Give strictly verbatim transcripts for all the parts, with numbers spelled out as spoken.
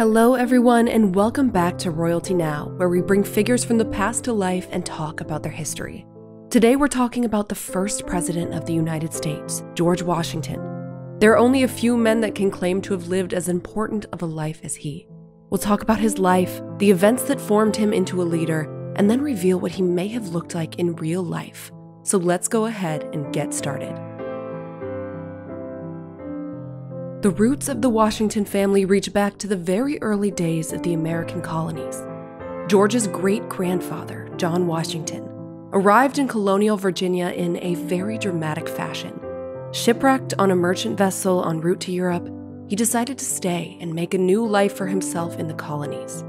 Hello everyone, and welcome back to Royalty Now, where we bring figures from the past to life and talk about their history. Today we're talking about the first president of the United States, George Washington. There are only a few men that can claim to have lived as important of a life as he. We'll talk about his life, the events that formed him into a leader, and then reveal what he may have looked like in real life. So let's go ahead and get started. The roots of the Washington family reach back to the very early days of the American colonies. George's great-grandfather, John Washington, arrived in colonial Virginia in a very dramatic fashion. Shipwrecked on a merchant vessel en route to Europe, he decided to stay and make a new life for himself in the colonies.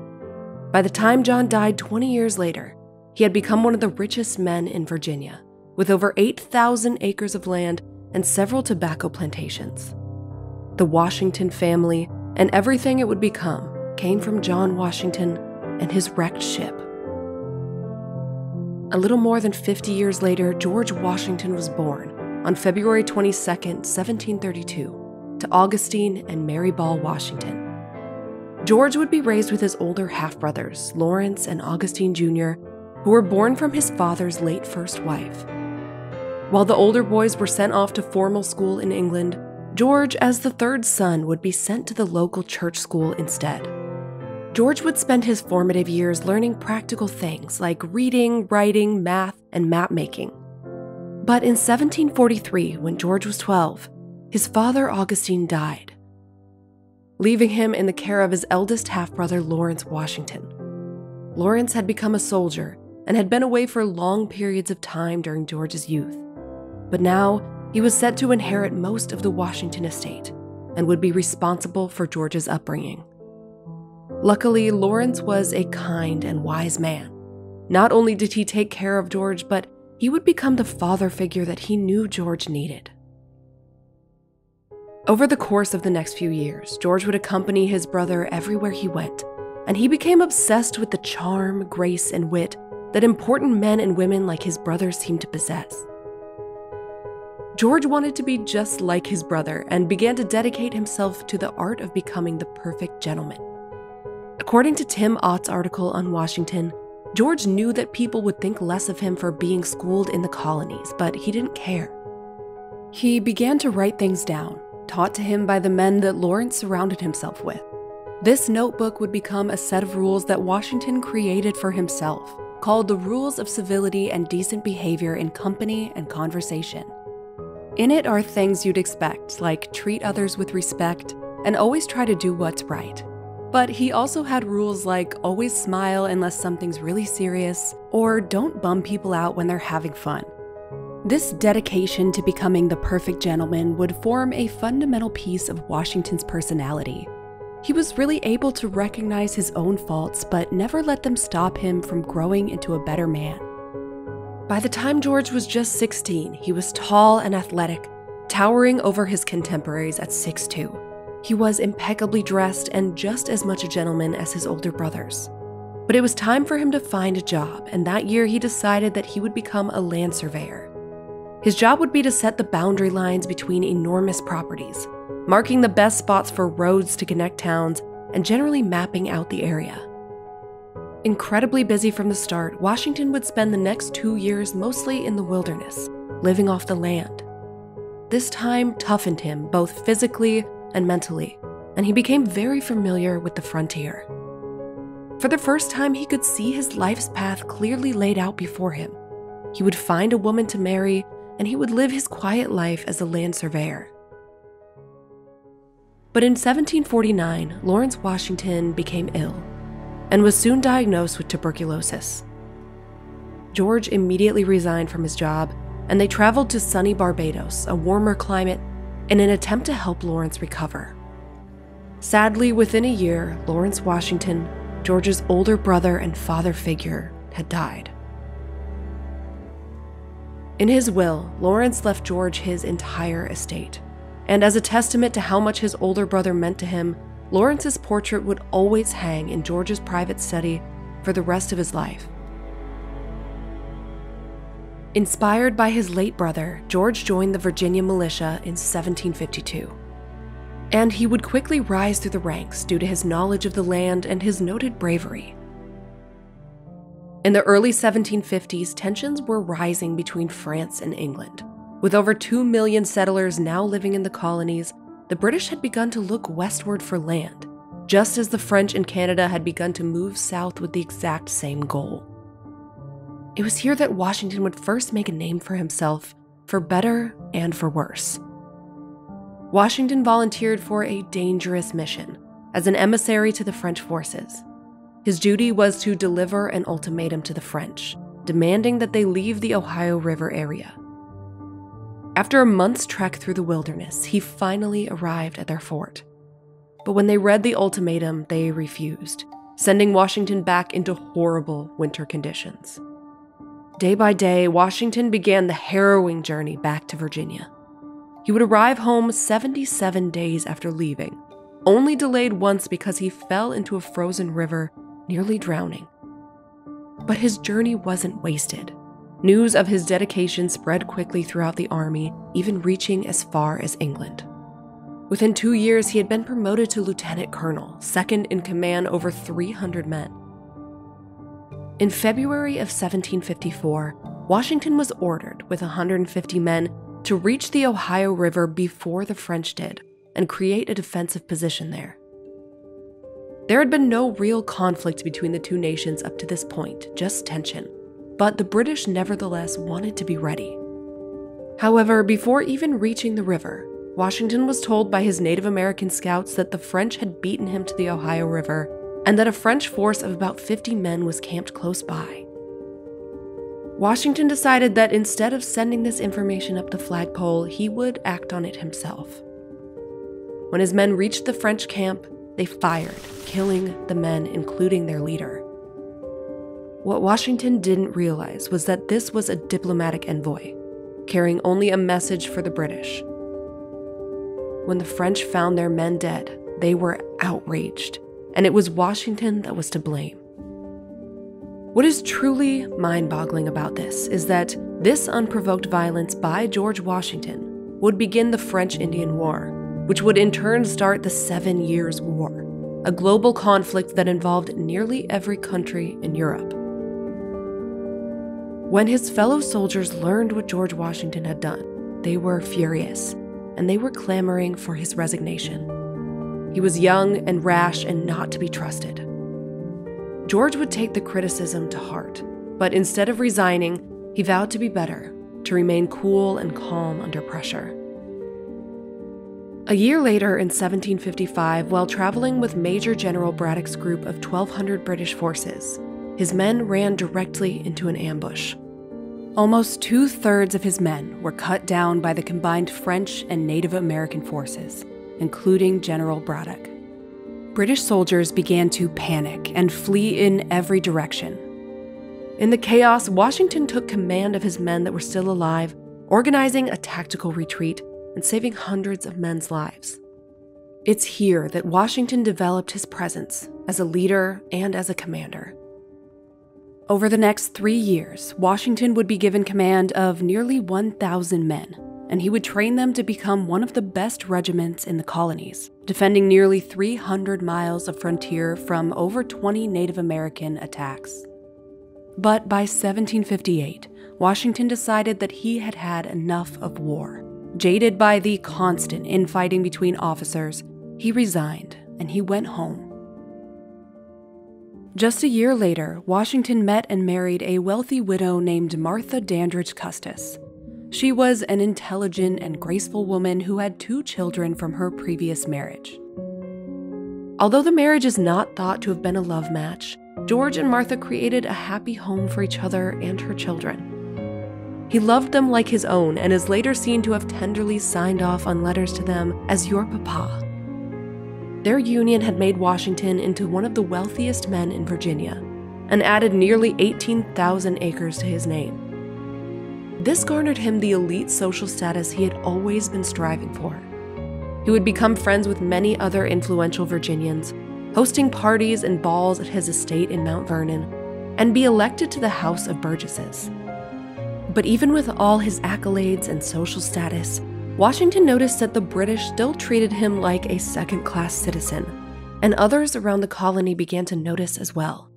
By the time John died twenty years later, he had become one of the richest men in Virginia, with over eight thousand acres of land and several tobacco plantations. The Washington family and everything it would become came from John Washington and his wrecked ship. A little more than fifty years later, George Washington was born on February twenty-second, seventeen thirty-two, to Augustine and Mary Ball Washington. George would be raised with his older half-brothers, Lawrence and Augustine Junior, who were born from his father's late first wife. While the older boys were sent off to formal school in England, George, as the third son, would be sent to the local church school instead. George would spend his formative years learning practical things like reading, writing, math, and map-making. But in seventeen forty-three, when George was twelve, his father Augustine died, leaving him in the care of his eldest half-brother Lawrence Washington. Lawrence had become a soldier and had been away for long periods of time during George's youth, but now he was set to inherit most of the Washington estate and would be responsible for George's upbringing. Luckily, Lawrence was a kind and wise man. Not only did he take care of George, but he would become the father figure that he knew George needed. Over the course of the next few years, George would accompany his brother everywhere he went, and he became obsessed with the charm, grace, and wit that important men and women like his brother seemed to possess. George wanted to be just like his brother and began to dedicate himself to the art of becoming the perfect gentleman. According to Tim Ott's article on Washington, George knew that people would think less of him for being schooled in the colonies, but he didn't care. He began to write things down, taught to him by the men that Lawrence surrounded himself with. This notebook would become a set of rules that Washington created for himself, called the Rules of Civility and Decent Behavior in Company and Conversation. In it are things you'd expect, like treat others with respect and always try to do what's right. But he also had rules like always smile unless something's really serious, or don't bum people out when they're having fun. This dedication to becoming the perfect gentleman would form a fundamental piece of Washington's personality. He was really able to recognize his own faults, but never let them stop him from growing into a better man. By the time George was just sixteen, he was tall and athletic, towering over his contemporaries at six two. He was impeccably dressed and just as much a gentleman as his older brothers. But it was time for him to find a job, and that year he decided that he would become a land surveyor. His job would be to set the boundary lines between enormous properties, marking the best spots for roads to connect towns, and generally mapping out the area. Incredibly busy from the start, Washington would spend the next two years mostly in the wilderness, living off the land. This time toughened him both physically and mentally, and he became very familiar with the frontier. For the first time, he could see his life's path clearly laid out before him. He would find a woman to marry, and he would live his quiet life as a land surveyor. But in seventeen forty-nine, Lawrence Washington became ill and was soon diagnosed with tuberculosis. George immediately resigned from his job, and they traveled to sunny Barbados, a warmer climate, in an attempt to help Lawrence recover. Sadly, within a year, Lawrence Washington, George's older brother and father figure, had died. In his will, Lawrence left George his entire estate, and as a testament to how much his older brother meant to him, Lawrence's portrait would always hang in George's private study for the rest of his life. Inspired by his late brother, George joined the Virginia militia in seventeen fifty-two. and he would quickly rise through the ranks due to his knowledge of the land and his noted bravery. In the early seventeen fifties, tensions were rising between France and England. With over two million settlers now living in the colonies, the British had begun to look westward for land, just as the French and Canada had begun to move south with the exact same goal. It was here that Washington would first make a name for himself, for better and for worse. Washington volunteered for a dangerous mission as an emissary to the French forces. His duty was to deliver an ultimatum to the French, demanding that they leave the Ohio River area. After a month's trek through the wilderness, he finally arrived at their fort. But when they read the ultimatum, they refused, sending Washington back into horrible winter conditions. Day by day, Washington began the harrowing journey back to Virginia. He would arrive home seventy-seven days after leaving, only delayed once because he fell into a frozen river, nearly drowning. But his journey wasn't wasted. News of his dedication spread quickly throughout the army, even reaching as far as England. Within two years, he had been promoted to lieutenant colonel, second in command over three hundred men. In February of seventeen fifty-four, Washington was ordered, with one hundred fifty men, to reach the Ohio River before the French did, and create a defensive position there. There had been no real conflict between the two nations up to this point, just tension, but the British nevertheless wanted to be ready. However, before even reaching the river, Washington was told by his Native American scouts that the French had beaten him to the Ohio River and that a French force of about fifty men was camped close by. Washington decided that instead of sending this information up the flagpole, he would act on it himself. When his men reached the French camp, they fired, killing the men, including their leader. What Washington didn't realize was that this was a diplomatic envoy, carrying only a message for the British. When the French found their men dead, they were outraged, and it was Washington that was to blame. What is truly mind-boggling about this is that this unprovoked violence by George Washington would begin the French-Indian War, which would in turn start the Seven Years' War, a global conflict that involved nearly every country in Europe. When his fellow soldiers learned what George Washington had done, they were furious, and they were clamoring for his resignation. He was young and rash and not to be trusted. George would take the criticism to heart, but instead of resigning, he vowed to be better, to remain cool and calm under pressure. A year later, in seventeen fifty-five, while traveling with Major General Braddock's group of twelve hundred British forces, his men ran directly into an ambush. Almost two-thirds of his men were cut down by the combined French and Native American forces, including General Braddock. British soldiers began to panic and flee in every direction. In the chaos, Washington took command of his men that were still alive, organizing a tactical retreat and saving hundreds of men's lives. It's here that Washington developed his presence as a leader and as a commander. Over the next three years, Washington would be given command of nearly one thousand men, and he would train them to become one of the best regiments in the colonies, defending nearly three hundred miles of frontier from over twenty Native American attacks. But by seventeen fifty-eight, Washington decided that he had had enough of war. Jaded by the constant infighting between officers, he resigned and he went home. Just a year later, Washington met and married a wealthy widow named Martha Dandridge Custis. She was an intelligent and graceful woman who had two children from her previous marriage. Although the marriage is not thought to have been a love match, George and Martha created a happy home for each other and her children. He loved them like his own and is later seen to have tenderly signed off on letters to them as "your papa." Their union had made Washington into one of the wealthiest men in Virginia and added nearly eighteen thousand acres to his name. This garnered him the elite social status he had always been striving for. He would become friends with many other influential Virginians, hosting parties and balls at his estate in Mount Vernon, and be elected to the House of Burgesses. But even with all his accolades and social status, Washington noticed that the British still treated him like a second-class citizen, and others around the colony began to notice as well.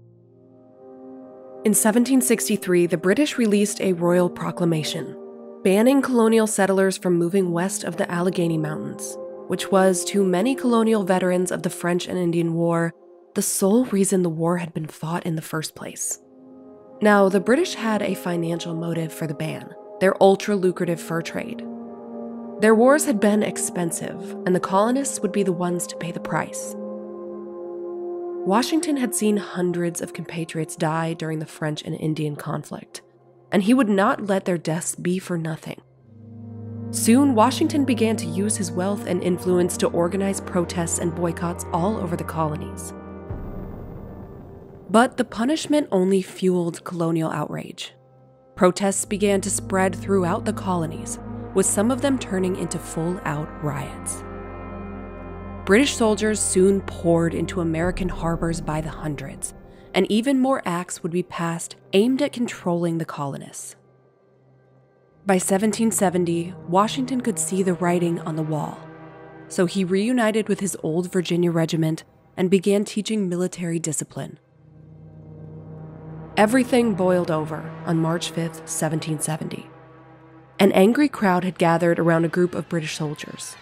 In seventeen sixty-three, the British released a royal proclamation, banning colonial settlers from moving west of the Allegheny Mountains, which was, to many colonial veterans of the French and Indian War, the sole reason the war had been fought in the first place. Now, the British had a financial motive for the ban, their ultra-lucrative fur trade. Their wars had been expensive, and the colonists would be the ones to pay the price. Washington had seen hundreds of compatriots die during the French and Indian conflict, and he would not let their deaths be for nothing. Soon, Washington began to use his wealth and influence to organize protests and boycotts all over the colonies. But the punishment only fueled colonial outrage. Protests began to spread throughout the colonies, with some of them turning into full-out riots. British soldiers soon poured into American harbors by the hundreds, and even more acts would be passed aimed at controlling the colonists. By seventeen seventy, Washington could see the writing on the wall, so he reunited with his old Virginia regiment and began teaching military discipline. Everything boiled over on March fifth, seventeen seventy. An angry crowd had gathered around a group of British soldiers.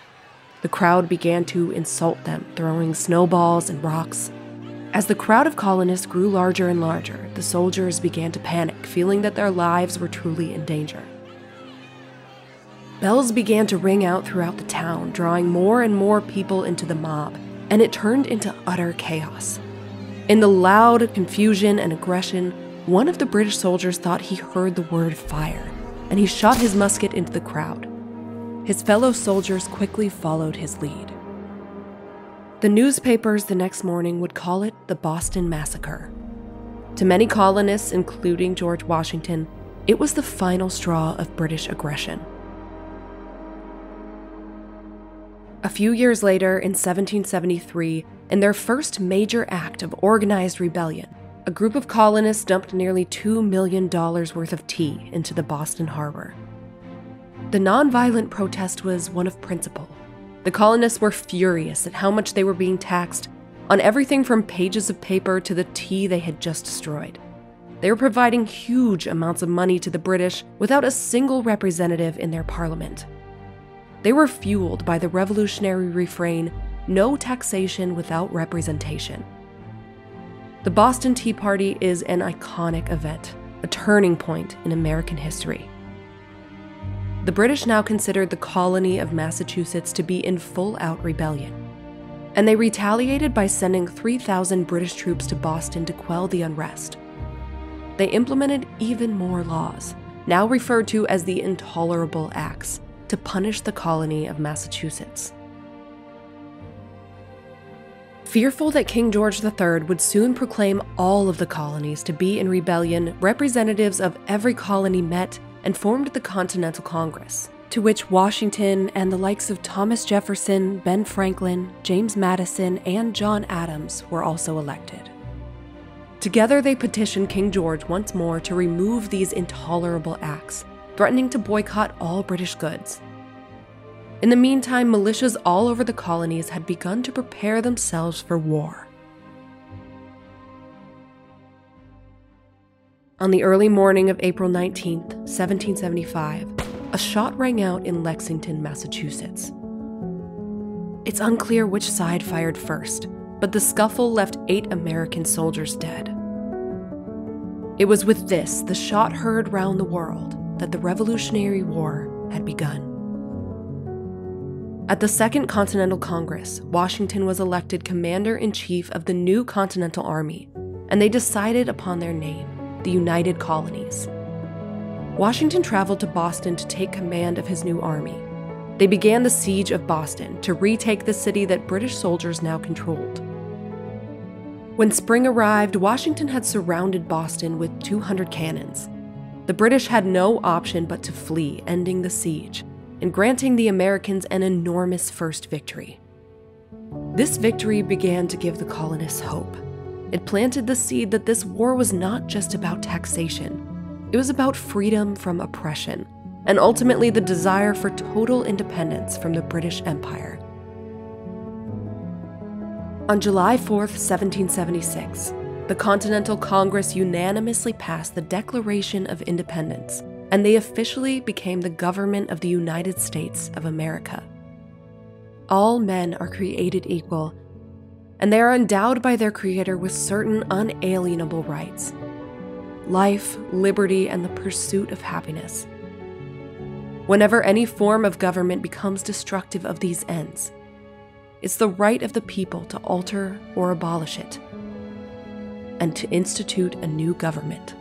The crowd began to insult them, throwing snowballs and rocks. As the crowd of colonists grew larger and larger, the soldiers began to panic, feeling that their lives were truly in danger. Bells began to ring out throughout the town, drawing more and more people into the mob, and it turned into utter chaos. In the loud confusion and aggression, one of the British soldiers thought he heard the word fire, and he shot his musket into the crowd. His fellow soldiers quickly followed his lead. The newspapers the next morning would call it the Boston Massacre. To many colonists, including George Washington, it was the final straw of British aggression. A few years later, in seventeen seventy-three, in their first major act of organized rebellion, a group of colonists dumped nearly two million dollars worth of tea into the Boston Harbor. The nonviolent protest was one of principle. The colonists were furious at how much they were being taxed on everything from pages of paper to the tea they had just destroyed. They were providing huge amounts of money to the British without a single representative in their parliament. They were fueled by the revolutionary refrain, "No taxation without representation." The Boston Tea Party is an iconic event, a turning point in American history. The British now considered the colony of Massachusetts to be in full-out rebellion, and they retaliated by sending three thousand British troops to Boston to quell the unrest. They implemented even more laws, now referred to as the Intolerable Acts, to punish the colony of Massachusetts. Fearful that King George the Third would soon proclaim all of the colonies to be in rebellion, representatives of every colony met and formed the Continental Congress, to which Washington and the likes of Thomas Jefferson, Ben Franklin, James Madison, and John Adams were also elected. Together they petitioned King George once more to remove these intolerable acts, threatening to boycott all British goods. In the meantime, militias all over the colonies had begun to prepare themselves for war. On the early morning of April nineteenth, seventeen seventy-five, a shot rang out in Lexington, Massachusetts. It's unclear which side fired first, but the scuffle left eight American soldiers dead. It was with this, the shot heard round the world, that the Revolutionary War had begun. At the Second Continental Congress, Washington was elected Commander-in-Chief of the new Continental Army, and they decided upon their name, the United Colonies. Washington traveled to Boston to take command of his new army. They began the siege of Boston to retake the city that British soldiers now controlled. When spring arrived, Washington had surrounded Boston with two hundred cannons. The British had no option but to flee, ending the siege, and granting the Americans an enormous first victory. This victory began to give the colonists hope. It planted the seed that this war was not just about taxation. It was about freedom from oppression, and ultimately the desire for total independence from the British Empire. On July fourth, seventeen seventy-six, the Continental Congress unanimously passed the Declaration of Independence, and they officially became the government of the United States of America. All men are created equal, and they are endowed by their Creator with certain unalienable rights: life, liberty, and the pursuit of happiness. Whenever any form of government becomes destructive of these ends, it's the right of the people to alter or abolish it, and to institute a new government.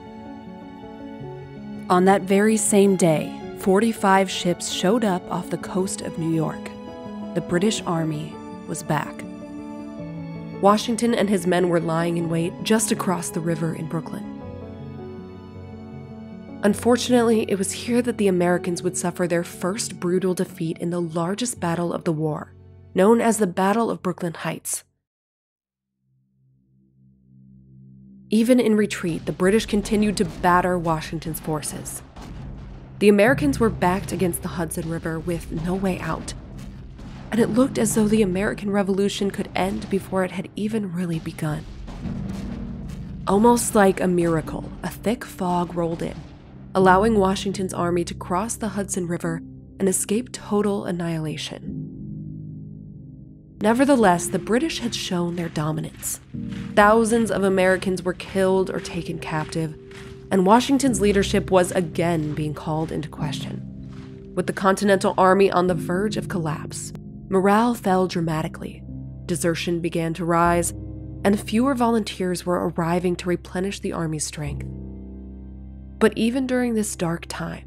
On that very same day, forty-five ships showed up off the coast of New York. The British Army was back. Washington and his men were lying in wait just across the river in Brooklyn. Unfortunately, it was here that the Americans would suffer their first brutal defeat in the largest battle of the war, known as the Battle of Brooklyn Heights. Even in retreat, the British continued to batter Washington's forces. The Americans were backed against the Hudson River with no way out, and it looked as though the American Revolution could end before it had even really begun. Almost like a miracle, a thick fog rolled in, allowing Washington's army to cross the Hudson River and escape total annihilation. Nevertheless, the British had shown their dominance. Thousands of Americans were killed or taken captive, and Washington's leadership was again being called into question. With the Continental Army on the verge of collapse, morale fell dramatically, desertion began to rise, and fewer volunteers were arriving to replenish the army's strength. But even during this dark time,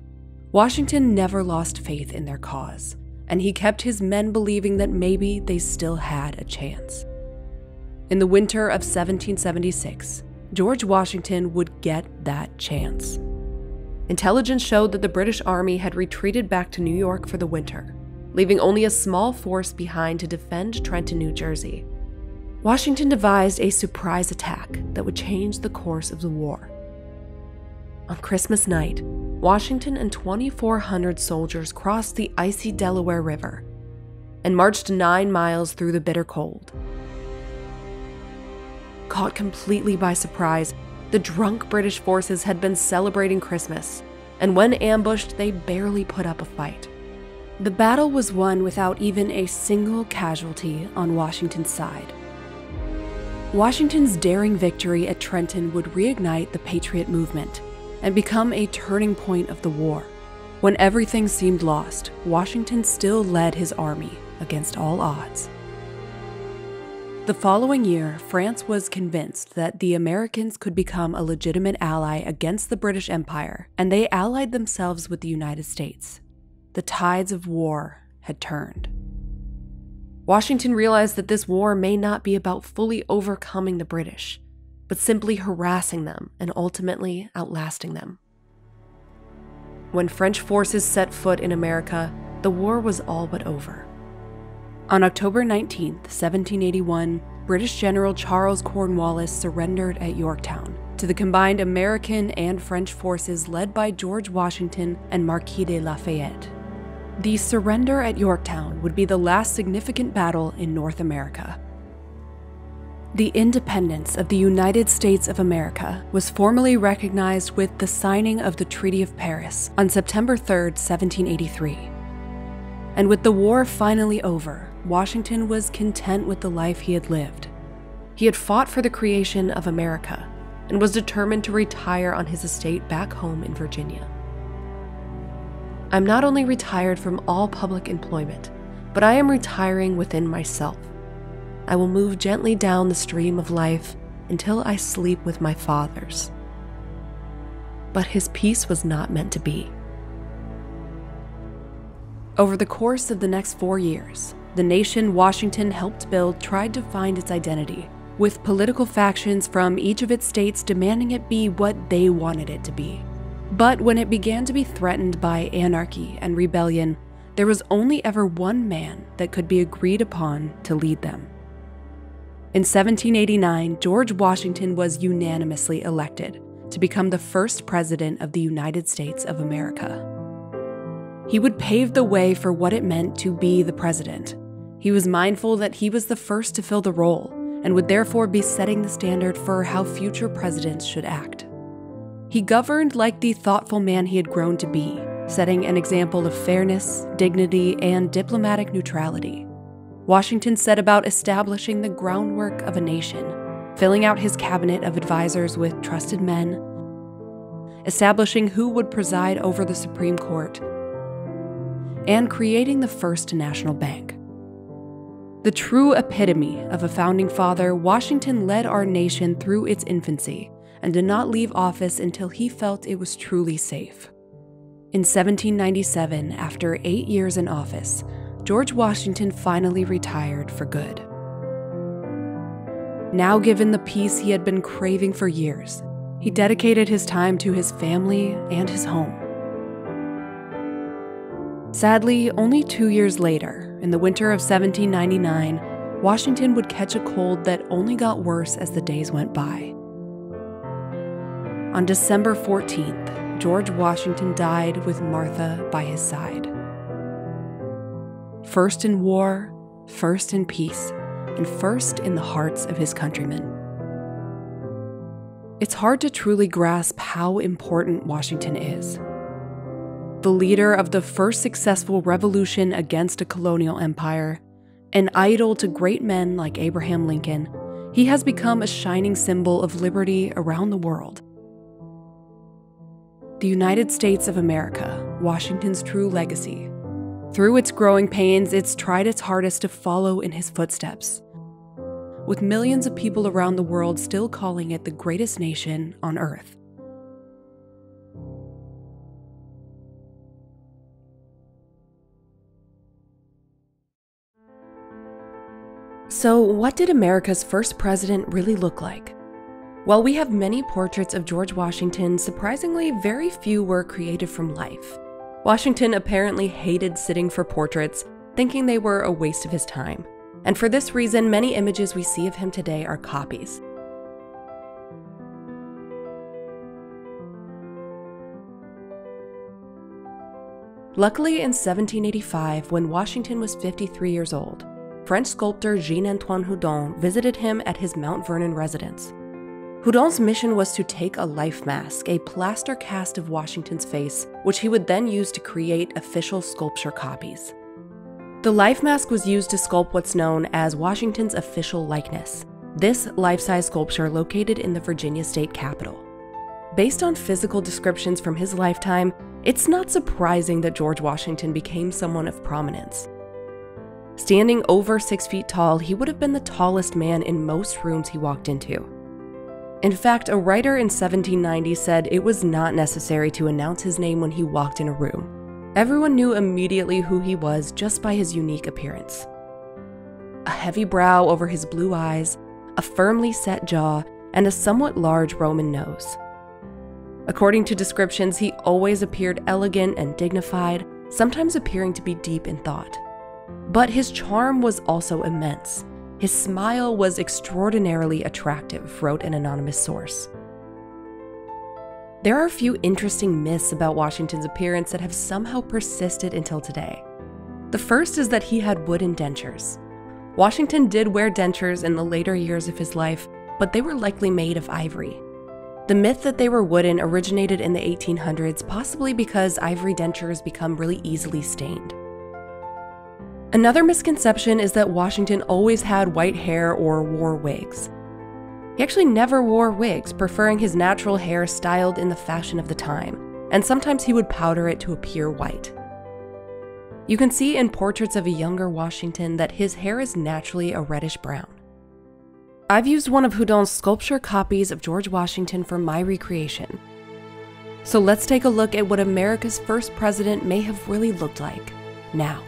Washington never lost faith in their cause, and he kept his men believing that maybe they still had a chance. In the winter of seventeen seventy-six, George Washington would get that chance. Intelligence showed that the British Army had retreated back to New York for the winter, leaving only a small force behind to defend Trenton, New Jersey. Washington devised a surprise attack that would change the course of the war. On Christmas night, Washington and twenty-four hundred soldiers crossed the icy Delaware River and marched nine miles through the bitter cold. Caught completely by surprise, the drunk British forces had been celebrating Christmas, and when ambushed, they barely put up a fight. The battle was won without even a single casualty on Washington's side. Washington's daring victory at Trenton would reignite the Patriot movement and become a turning point of the war. When everything seemed lost, Washington still led his army against all odds. The following year, France was convinced that the Americans could become a legitimate ally against the British Empire, and they allied themselves with the United States. The tides of war had turned. Washington realized that this war may not be about fully overcoming the British, but simply harassing them and ultimately outlasting them. When French forces set foot in America, the war was all but over. On October nineteenth, seventeen eighty-one, British General Charles Cornwallis surrendered at Yorktown to the combined American and French forces led by George Washington and Marquis de Lafayette. The surrender at Yorktown would be the last significant battle in North America. The independence of the United States of America was formally recognized with the signing of the Treaty of Paris on September third, seventeen eighty-three. And with the war finally over, Washington was content with the life he had lived. He had fought for the creation of America and was determined to retire on his estate back home in Virginia. "I'm not only retired from all public employment, but I am retiring within myself. I will move gently down the stream of life until I sleep with my fathers." But his peace was not meant to be. Over the course of the next four years, the nation Washington helped build tried to find its identity, with political factions from each of its states demanding it be what they wanted it to be. But when it began to be threatened by anarchy and rebellion, there was only ever one man that could be agreed upon to lead them. In seventeen eighty-nine, George Washington was unanimously elected to become the first president of the United States of America. He would pave the way for what it meant to be the president. He was mindful that he was the first to fill the role and would therefore be setting the standard for how future presidents should act. He governed like the thoughtful man he had grown to be, setting an example of fairness, dignity, and diplomatic neutrality. Washington set about establishing the groundwork of a nation, filling out his cabinet of advisors with trusted men, establishing who would preside over the Supreme Court, and creating the first national bank. The true epitome of a founding father, Washington led our nation through its infancy and did not leave office until he felt it was truly safe. In seventeen ninety-seven, after eight years in office, George Washington finally retired for good. Now given the peace he had been craving for years, he dedicated his time to his family and his home. Sadly, only two years later, in the winter of seventeen ninety-nine, Washington would catch a cold that only got worse as the days went by. On December fourteenth, George Washington died with Martha by his side. First in war, first in peace, and first in the hearts of his countrymen. It's hard to truly grasp how important Washington is. The leader of the first successful revolution against a colonial empire, an idol to great men like Abraham Lincoln, he has become a shining symbol of liberty around the world. The United States of America, Washington's true legacy. Through its growing pains, it's tried its hardest to follow in his footsteps, with millions of people around the world still calling it the greatest nation on earth. So, what did America's first president really look like? While we have many portraits of George Washington, surprisingly, very few were created from life. Washington apparently hated sitting for portraits, thinking they were a waste of his time. And for this reason, many images we see of him today are copies. Luckily, in seventeen eighty-five, when Washington was fifty-three years old, French sculptor Jean-Antoine Houdon visited him at his Mount Vernon residence. Houdon's mission was to take a life mask, a plaster cast of Washington's face, which he would then use to create official sculpture copies. The life mask was used to sculpt what's known as Washington's official likeness, this life-size sculpture located in the Virginia state capitol. Based on physical descriptions from his lifetime, it's not surprising that George Washington became someone of prominence. Standing over six feet tall, he would have been the tallest man in most rooms he walked into. In fact, a writer in seventeen ninety said it was not necessary to announce his name when he walked in a room. Everyone knew immediately who he was just by his unique appearance. A heavy brow over his blue eyes, a firmly set jaw, and a somewhat large Roman nose. According to descriptions, he always appeared elegant and dignified, sometimes appearing to be deep in thought. But his charm was also immense. His smile was extraordinarily attractive, wrote an anonymous source. There are a few interesting myths about Washington's appearance that have somehow persisted until today. The first is that he had wooden dentures. Washington did wear dentures in the later years of his life, but they were likely made of ivory. The myth that they were wooden originated in the eighteen hundreds, possibly because ivory dentures become really easily stained. Another misconception is that Washington always had white hair or wore wigs. He actually never wore wigs, preferring his natural hair styled in the fashion of the time, and sometimes he would powder it to appear white. You can see in portraits of a younger Washington that his hair is naturally a reddish brown. I've used one of Houdon's sculpture copies of George Washington for my recreation. So let's take a look at what America's first president may have really looked like now.